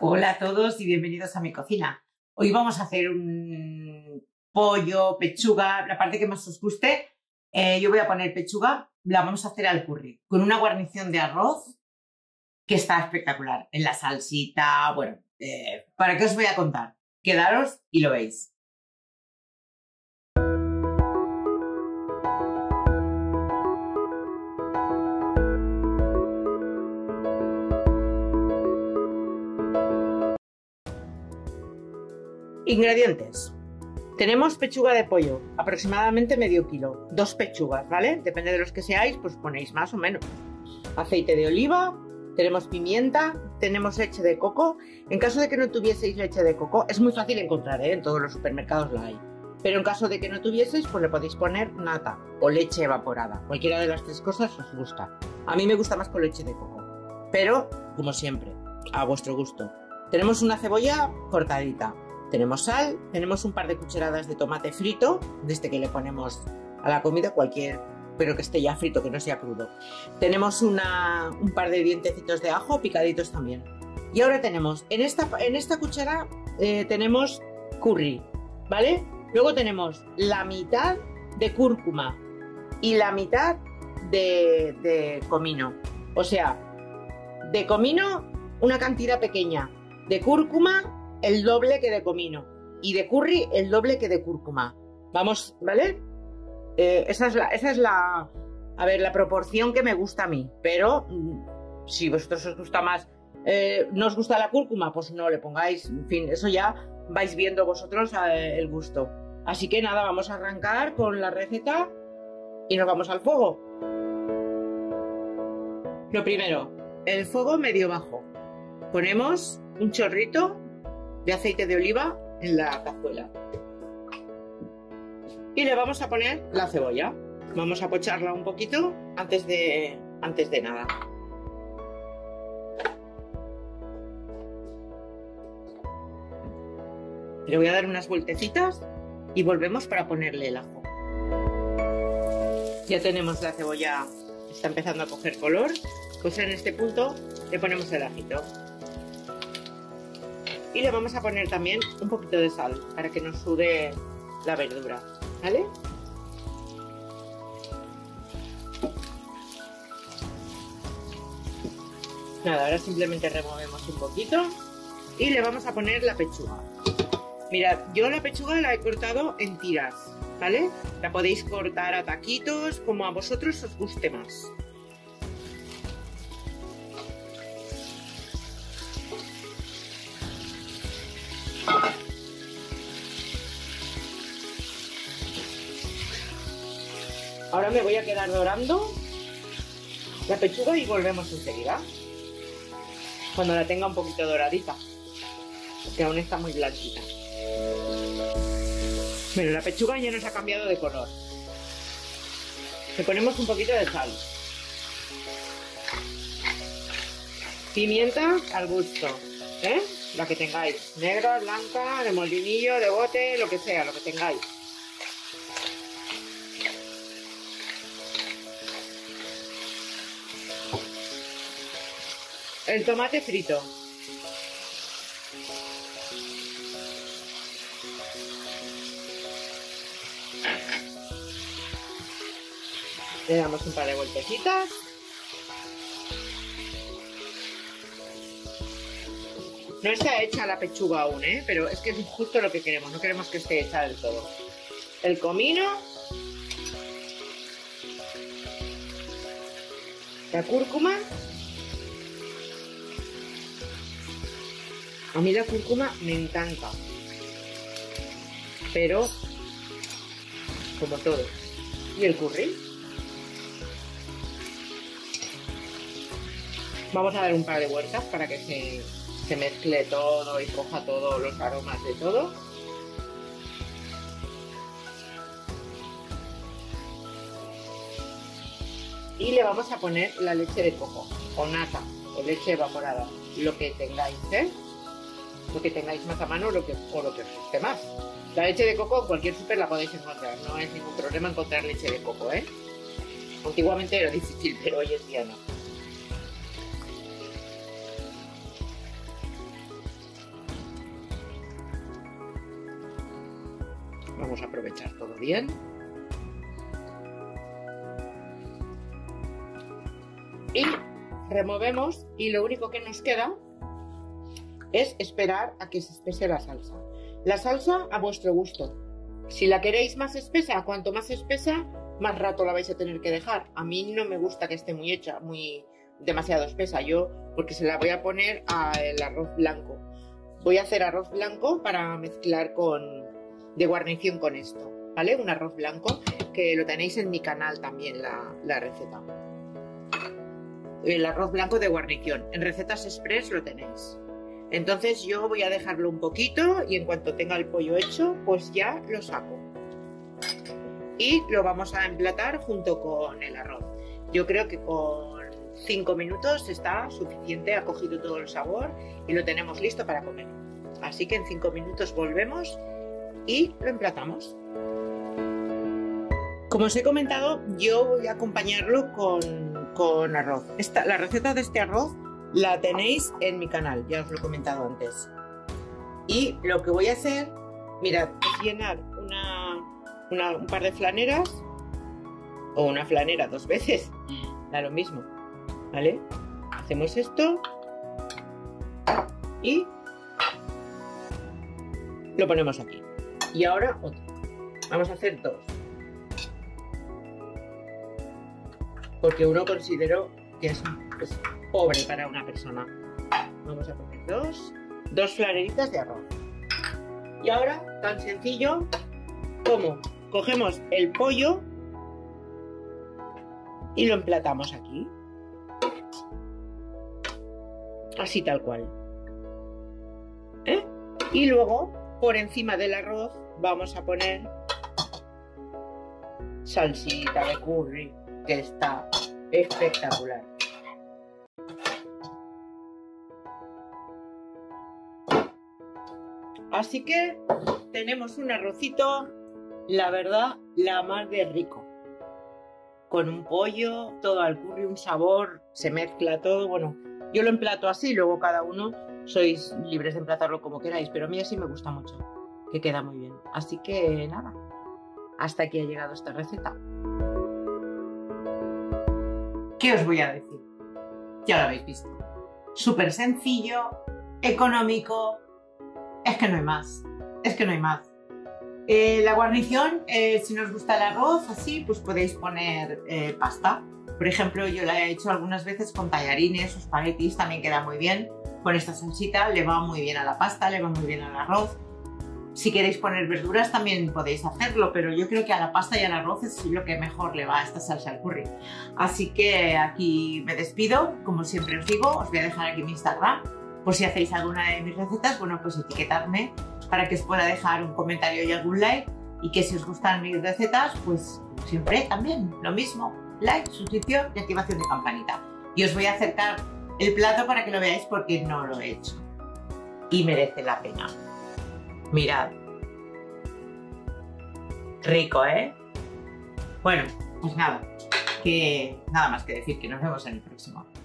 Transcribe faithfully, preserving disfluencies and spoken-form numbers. Hola a todos y bienvenidos a mi cocina. Hoy vamos a hacer un pollo, pechuga, la parte que más os guste. Eh, yo voy a poner pechuga, la vamos a hacer al curry, con una guarnición de arroz que está espectacular. En la salsita, bueno, eh, ¿para qué os voy a contar? Quedaros y lo veis. Ingredientes. Tenemos pechuga de pollo, aproximadamente medio kilo, dos pechugas, ¿vale? Depende de los que seáis, pues ponéis más o menos. Aceite de oliva, tenemos pimienta, tenemos leche de coco. En caso de que no tuvieseis leche de coco, es muy fácil encontrar, ¿eh? En todos los supermercados la hay. Pero en caso de que no tuvieseis, pues le podéis poner nata o leche evaporada. Cualquiera de las tres cosas os gusta. A mí me gusta más con leche de coco, pero, como siempre, a vuestro gusto. Tenemos una cebolla cortadita. Tenemos sal, tenemos un par de cucharadas de tomate frito, de este que le ponemos a la comida, cualquier, pero que esté ya frito, que no sea crudo. Tenemos una, un par de dientecitos de ajo picaditos también. Y ahora tenemos, en esta, en esta cuchara eh, tenemos curry, ¿vale? Luego tenemos la mitad de cúrcuma y la mitad de, de comino. O sea, de comino una cantidad pequeña, de cúrcuma el doble que de comino y de curry el doble que de cúrcuma. Vamos, ¿vale? Eh, esa es la, esa es la, a ver, la proporción que me gusta a mí, pero si vosotros os gusta más, eh, no os gusta la cúrcuma, pues no le pongáis, en fin, eso ya vais viendo vosotros eh, el gusto. Así que nada, vamos a arrancar con la receta y nos vamos al fuego. Lo primero, el fuego medio bajo. Ponemos un chorrito de aceite de oliva en la cazuela y le vamos a poner la cebolla. Vamos a pocharla un poquito antes de antes de nada. Le voy a dar unas vueltecitas y volvemos para ponerle el ajo. Ya tenemos la cebolla, está empezando a coger color, pues en este punto le ponemos el ajito. Y le vamos a poner también un poquito de sal para que no sude la verdura, ¿vale? Nada, ahora simplemente removemos un poquito y le vamos a poner la pechuga. Mirad, yo la pechuga la he cortado en tiras, ¿vale? La podéis cortar a taquitos, como a vosotros os guste más. Ahora me voy a quedar dorando la pechuga y volvemos enseguida, cuando la tenga un poquito doradita, que aún está muy blanquita. Bueno, la pechuga ya nos ha cambiado de color. Le ponemos un poquito de sal. Pimienta al gusto, ¿eh? La que tengáis, negra, blanca, de molinillo, de bote, lo que sea, lo que tengáis. El tomate frito. Le damos un par de vueltecitas. No está hecha la pechuga aún, ¿eh? Pero es que es justo lo que queremos. No queremos que esté hecha del todo. El comino. La cúrcuma. A mí la cúrcuma me encanta, pero como todo. Y el curry. Vamos a dar un par de vueltas para que se, se mezcle todo y coja todos los aromas de todo. Y le vamos a poner la leche de coco, o nata, o leche evaporada, lo que tengáis, ¿eh? Lo que tengáis más a mano lo que, o lo que os guste más. La leche de coco en cualquier súper la podéis encontrar, no es ningún problema encontrar leche de coco, ¿eh? Antiguamente era difícil, pero hoy en día no. Vamos a aprovechar todo bien. Y removemos y lo único que nos queda es esperar a que se espese la salsa. La salsa a vuestro gusto. Si la queréis más espesa, cuanto más espesa, más rato la vais a tener que dejar. A mí no me gusta que esté muy hecha, muy demasiado espesa. Yo, porque se la voy a poner al arroz blanco. Voy a hacer arroz blanco para mezclar con, de guarnición con esto, ¿vale? Un arroz blanco que lo tenéis en mi canal también la, la receta. El arroz blanco de guarnición. En recetas express lo tenéis. Entonces yo voy a dejarlo un poquito y en cuanto tenga el pollo hecho, pues ya lo saco. Y lo vamos a emplatar junto con el arroz. Yo creo que con cinco minutos está suficiente, ha cogido todo el sabor y lo tenemos listo para comer. Así que en cinco minutos volvemos y lo emplatamos. Como os he comentado, yo voy a acompañarlo con, con arroz. Esta, la receta de este arroz la tenéis en mi canal, ya os lo he comentado antes. Y lo que voy a hacer, mirad, es llenar una, una, un par de flaneras, o una flanera dos veces, da lo mismo, ¿vale? Hacemos esto y lo ponemos aquí. Y ahora otro. Vamos a hacer dos. Porque uno considero que es, es pobre para una persona. Vamos a poner dos. Dos flaneritas de arroz. Y ahora, tan sencillo como cogemos el pollo y lo emplatamos aquí. Así tal cual. ¿Eh? Y luego, por encima del arroz, vamos a poner salsita de curry, que está espectacular. Así que tenemos un arrocito, la verdad, la más de rico. Con un pollo, todo al curry, un sabor, se mezcla todo, bueno. Yo lo emplato así, luego cada uno sois libres de emplatarlo como queráis, pero a mí así me gusta mucho, que queda muy bien. Así que nada, hasta aquí ha llegado esta receta. ¿Qué os voy a decir? Ya lo habéis visto. Súper sencillo, económico, es que no hay más, es que no hay más. Eh, la guarnición, eh, si nos gusta el arroz, así, pues podéis poner eh, pasta. Por ejemplo, yo la he hecho algunas veces con tallarines o espaguetis, también queda muy bien. Con esta salsita le va muy bien a la pasta, le va muy bien al arroz. Si queréis poner verduras también podéis hacerlo, pero yo creo que a la pasta y al arroz es lo que mejor le va a esta salsa al curry. Así que aquí me despido, como siempre os digo, os voy a dejar aquí mi Instagram. Por si hacéis alguna de mis recetas, bueno, pues etiquetadme para que os pueda dejar un comentario y algún like. Y que si os gustan mis recetas, pues siempre también lo mismo. Like, suscripción y activación de campanita. Y os voy a acercar el plato para que lo veáis porque no lo he hecho. Y merece la pena. Mirad. Rico, ¿eh? Bueno, pues nada. Que nada más que decir, que nos vemos en el próximo.